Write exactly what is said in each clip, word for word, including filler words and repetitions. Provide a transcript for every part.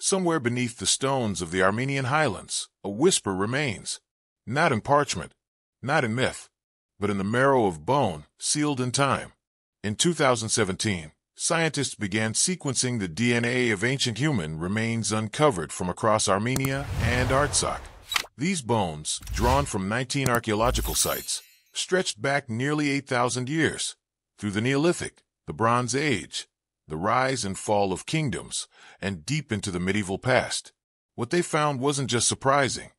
somewhere beneath the stones of the Armenian highlands, a whisper remains, not in parchment, not in myth, but in the marrow of bone, sealed in time. In two thousand seventeen, scientists began sequencing the D N A of ancient human remains uncovered from across Armenia and Artsakh. These bones, drawn from nineteen archaeological sites, stretched back nearly eight thousand years, through the Neolithic, the Bronze Age, the rise and fall of kingdoms, and deep into the medieval past. What they found wasn't just surprising,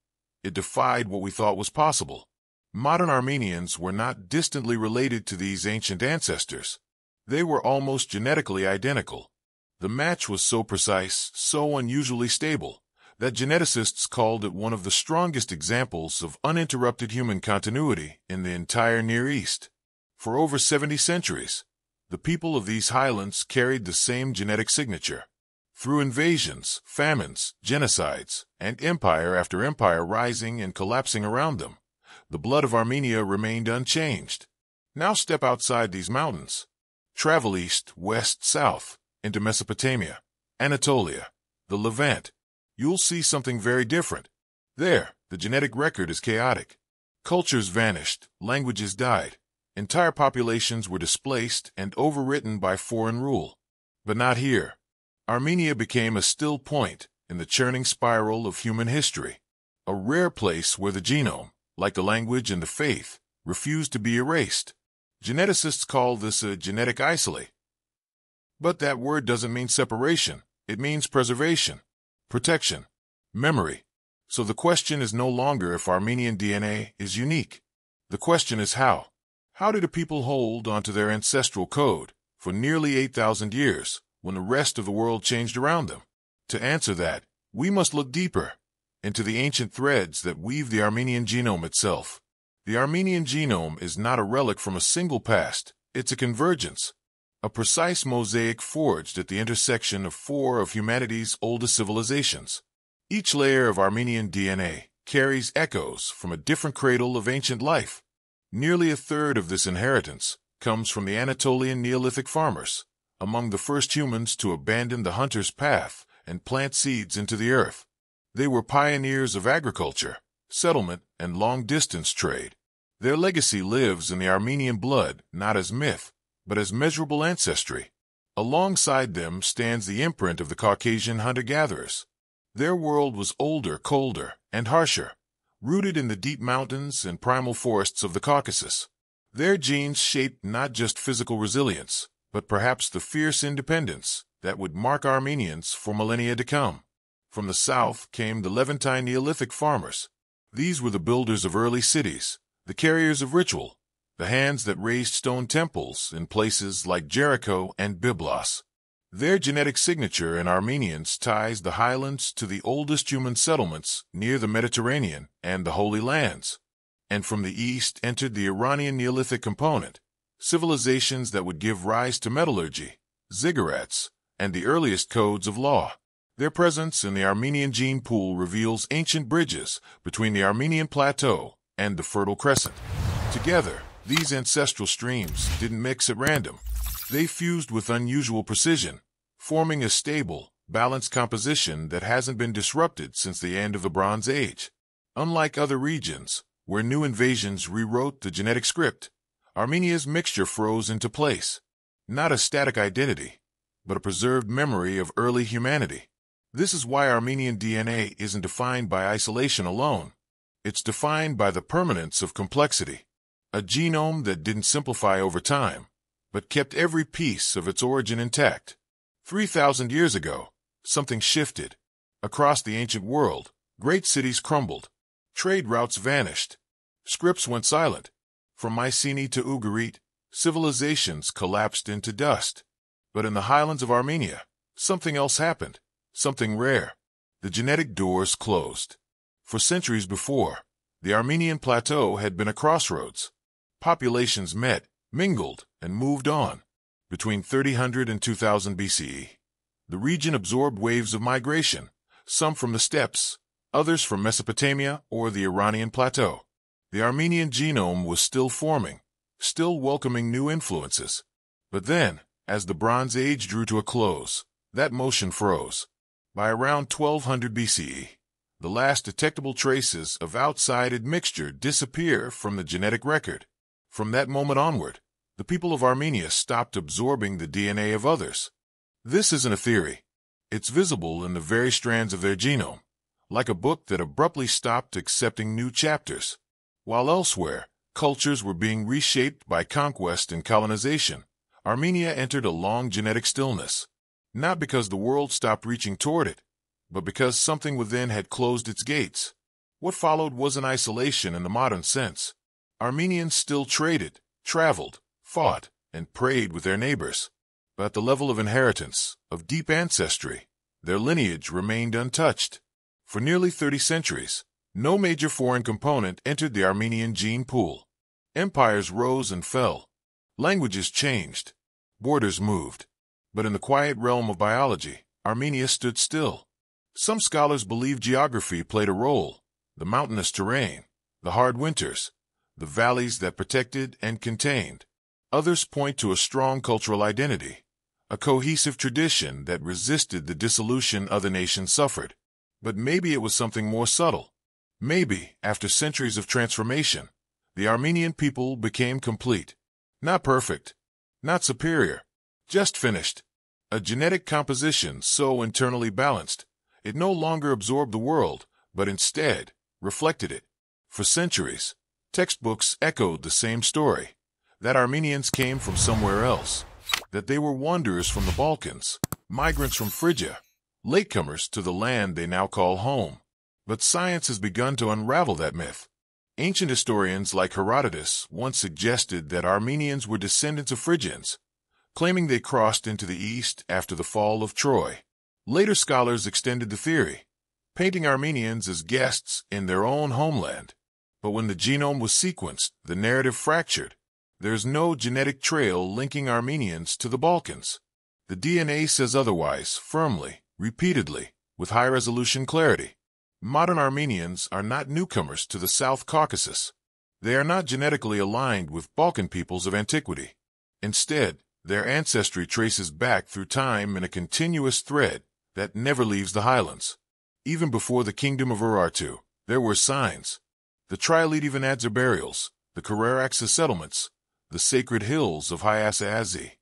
it defied what we thought was possible. Modern Armenians were not distantly related to these ancient ancestors. They were almost genetically identical. The match was so precise, so unusually stable, that geneticists called it one of the strongest examples of uninterrupted human continuity in the entire Near East. For over seventy centuries, the people of these highlands carried the same genetic signature. Through invasions, famines, genocides, and empire after empire rising and collapsing around them, the blood of Armenia remained unchanged. Now step outside these mountains. Travel east, west, south, into Mesopotamia, Anatolia, the Levant. You'll see something very different. There, the genetic record is chaotic. Cultures vanished, languages died. Entire populations were displaced and overwritten by foreign rule. But not here. Armenia became a still point in the churning spiral of human history, a rare place where the genome, like the language and the faith, refused to be erased. Geneticists call this a genetic isole. But that word doesn't mean separation. It means preservation, protection, memory. So the question is no longer if Armenian D N A is unique. The question is how. How did a people hold onto their ancestral code for nearly eight thousand years when the rest of the world changed around them? To answer that, we must look deeper into the ancient threads that weave the Armenian genome itself. The Armenian genome is not a relic from a single past, it's a convergence, a precise mosaic forged at the intersection of four of humanity's oldest civilizations. Each layer of Armenian D N A carries echoes from a different cradle of ancient life. Nearly a third of this inheritance comes from the Anatolian Neolithic farmers, among the first humans to abandon the hunter's path and plant seeds into the earth. They were pioneers of agriculture, settlement, and long-distance trade. Their legacy lives in the Armenian blood, not as myth, but as measurable ancestry. Alongside them stands the imprint of the Caucasian hunter-gatherers. Their world was older, colder, and harsher, rooted in the deep mountains and primal forests of the Caucasus. Their genes shaped not just physical resilience, but perhaps the fierce independence that would mark Armenians for millennia to come. From the south came the Levantine Neolithic farmers. These were the builders of early cities, the carriers of ritual, the hands that raised stone temples in places like Jericho and Byblos. Their genetic signature in Armenians ties the highlands to the oldest human settlements near the Mediterranean and the Holy Lands. And from the east entered the Iranian Neolithic component, civilizations that would give rise to metallurgy, ziggurats, and the earliest codes of law. Their presence in the Armenian gene pool reveals ancient bridges between the Armenian plateau and the Fertile Crescent. Together, these ancestral streams didn't mix at random. They fused with unusual precision, forming a stable, balanced composition that hasn't been disrupted since the end of the Bronze Age. Unlike other regions, where new invasions rewrote the genetic script, Armenia's mixture froze into place. Not a static identity, but a preserved memory of early humanity. This is why Armenian D N A isn't defined by isolation alone. It's defined by the permanence of complexity. A genome that didn't simplify over time, but kept every piece of its origin intact. three thousand years ago, something shifted. Across the ancient world, great cities crumbled. Trade routes vanished. Scripts went silent. From Mycenae to Ugarit, civilizations collapsed into dust. But in the highlands of Armenia, something else happened, something rare. The genetic doors closed. For centuries before, the Armenian plateau had been a crossroads. Populations met, mingled, and moved on. Between thirty hundred and two thousand B C E, the region absorbed waves of migration, some from the steppes, others from Mesopotamia or the Iranian plateau. The Armenian genome was still forming, still welcoming new influences. But then, as the Bronze Age drew to a close, that motion froze. By around twelve hundred B C E, the last detectable traces of outside admixture disappear from the genetic record. From that moment onward, the people of Armenia stopped absorbing the D N A of others. This isn't a theory. It's visible in the very strands of their genome, like a book that abruptly stopped accepting new chapters. While elsewhere, cultures were being reshaped by conquest and colonization, Armenia entered a long genetic stillness, not because the world stopped reaching toward it, but because something within had closed its gates. What followed wasn't isolation in the modern sense. Armenians still traded, traveled, fought, and prayed with their neighbors. But at the level of inheritance, of deep ancestry, their lineage remained untouched. For nearly thirty centuries, no major foreign component entered the Armenian gene pool. Empires rose and fell. Languages changed. Borders moved. But in the quiet realm of biology, Armenia stood still. Some scholars believe geography played a role. The mountainous terrain, the hard winters, the valleys that protected and contained. Others point to a strong cultural identity, a cohesive tradition that resisted the dissolution other nations suffered. But maybe it was something more subtle. Maybe, after centuries of transformation, the Armenian people became complete. Not perfect, not superior, just finished. A genetic composition so internally balanced, it no longer absorbed the world, but instead reflected it. For centuries, textbooks echoed the same story, that Armenians came from somewhere else, that they were wanderers from the Balkans, migrants from Phrygia, latecomers to the land they now call home. But science has begun to unravel that myth. Ancient historians like Herodotus once suggested that Armenians were descendants of Phrygians, claiming they crossed into the east after the fall of Troy. Later scholars extended the theory, painting Armenians as guests in their own homeland. But when the genome was sequenced, the narrative fractured. There's no genetic trail linking Armenians to the Balkans. The D N A says otherwise, firmly, repeatedly, with high-resolution clarity. Modern Armenians are not newcomers to the South Caucasus. They are not genetically aligned with Balkan peoples of antiquity. Instead, their ancestry traces back through time in a continuous thread that never leaves the highlands. Even before the kingdom of Urartu, there were signs. The Trialeti-Vanadzor burials, the Kura-Araxes settlements, the sacred hills of Hayasa-Azzi,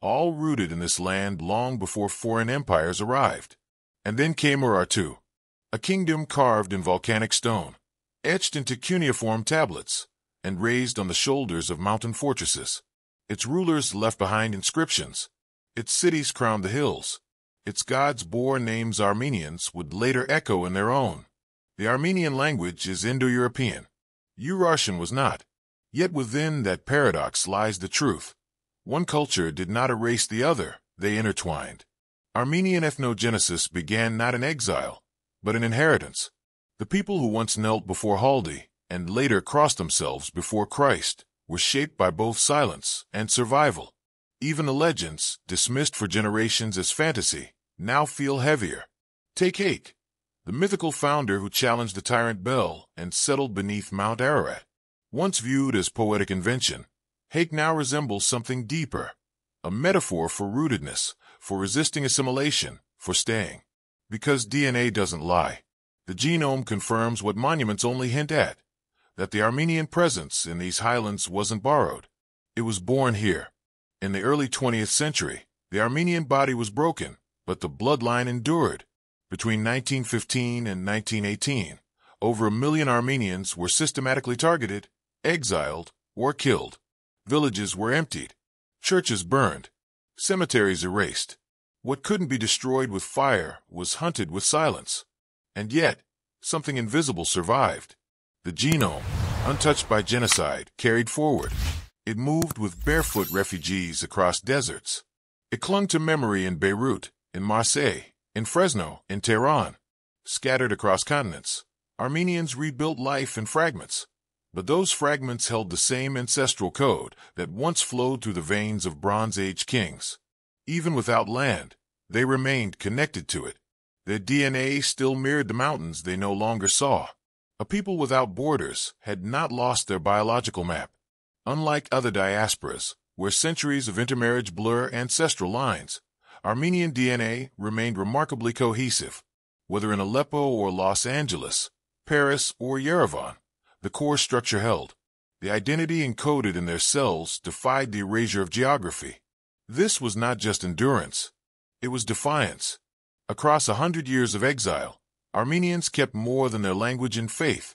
all rooted in this land long before foreign empires arrived. And then came Urartu, a kingdom carved in volcanic stone, etched into cuneiform tablets, and raised on the shoulders of mountain fortresses. Its rulers left behind inscriptions. Its cities crowned the hills. Its gods bore names Armenians would later echo in their own. The Armenian language is Indo-European. Urartian was not. Yet within that paradox lies the truth. One culture did not erase the other, they intertwined. Armenian ethnogenesis began not in exile, but an inheritance. The people who once knelt before Haldi and later crossed themselves before Christ were shaped by both silence and survival. Even the legends, dismissed for generations as fantasy, now feel heavier. Take Haig, the mythical founder who challenged the tyrant Bel and settled beneath Mount Ararat. Once viewed as poetic invention, Haig now resembles something deeper, a metaphor for rootedness, for resisting assimilation, for staying. Because D N A doesn't lie, the genome confirms what monuments only hint at, that the Armenian presence in these highlands wasn't borrowed. It was born here. In the early twentieth century, the Armenian body was broken, but the bloodline endured. Between nineteen fifteen and nineteen eighteen, over a million Armenians were systematically targeted, exiled, or killed. Villages were emptied, churches burned, cemeteries erased. What couldn't be destroyed with fire was hunted with silence. And yet, something invisible survived. The genome, untouched by genocide, carried forward. It moved with barefoot refugees across deserts. It clung to memory in Beirut, in Marseille, in Fresno, in Tehran. Scattered across continents, Armenians rebuilt life in fragments. But those fragments held the same ancestral code that once flowed through the veins of Bronze Age kings. Even without land, they remained connected to it. Their D N A still mirrored the mountains they no longer saw. A people without borders had not lost their biological map. Unlike other diasporas, where centuries of intermarriage blur ancestral lines, Armenian D N A remained remarkably cohesive. whether in Aleppo or Los Angeles, Paris or Yerevan, the core structure held. The identity encoded in their cells defied the erasure of geography. This was not just endurance, it was defiance. Across a hundred years of exile, Armenians kept more than their language and faith.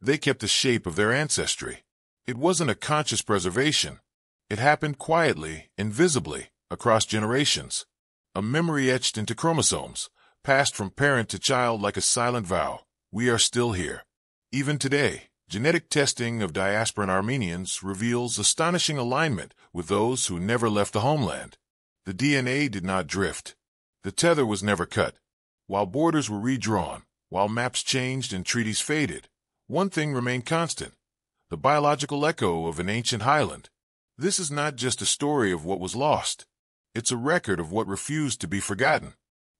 They kept the shape of their ancestry. It wasn't a conscious preservation. It happened quietly, invisibly, across generations. A memory etched into chromosomes, passed from parent to child like a silent vow. We are still here. Even today, genetic testing of diasporan Armenians reveals astonishing alignment with those who never left the homeland. The D N A did not drift. The tether was never cut. While borders were redrawn, while maps changed and treaties faded, one thing remained constant: the biological echo of an ancient highland. This is not just a story of what was lost. It's a record of what refused to be forgotten.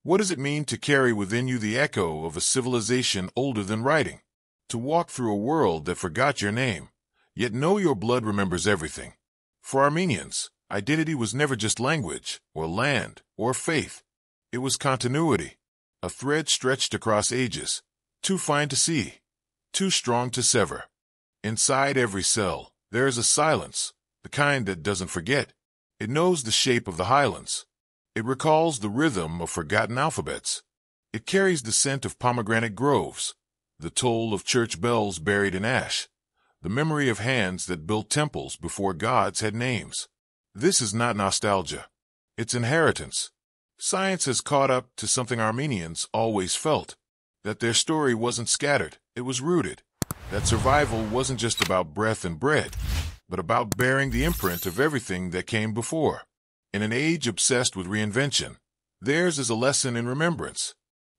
What does it mean to carry within you the echo of a civilization older than writing? To walk through a world that forgot your name, yet know your blood remembers everything. For Armenians, identity was never just language, or land, or faith. It was continuity, a thread stretched across ages, too fine to see, too strong to sever. Inside every cell, there is a silence, the kind that doesn't forget. It knows the shape of the highlands. It recalls the rhythm of forgotten alphabets. It carries the scent of pomegranate groves, the toll of church bells buried in ash, the memory of hands that built temples before gods had names. This is not nostalgia. It's inheritance. Science has caught up to something Armenians always felt: that their story wasn't scattered, it was rooted. That survival wasn't just about breath and bread, but about bearing the imprint of everything that came before. In an age obsessed with reinvention, theirs is a lesson in remembrance.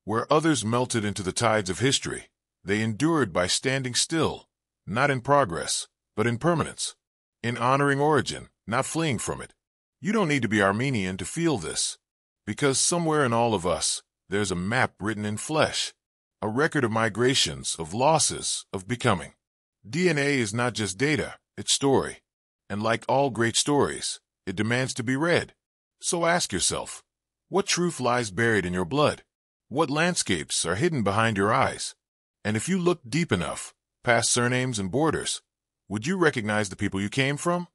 Where others melted into the tides of history, they endured by standing still, not in progress, but in permanence. In honoring origin, not fleeing from it. You don't need to be Armenian to feel this, because somewhere in all of us, there's a map written in flesh, a record of migrations, of losses, of becoming. D N A is not just data, it's story. And like all great stories, it demands to be read. So ask yourself, what truth lies buried in your blood? What landscapes are hidden behind your eyes? And if you look deep enough, past surnames and borders, would you recognize the people you came from?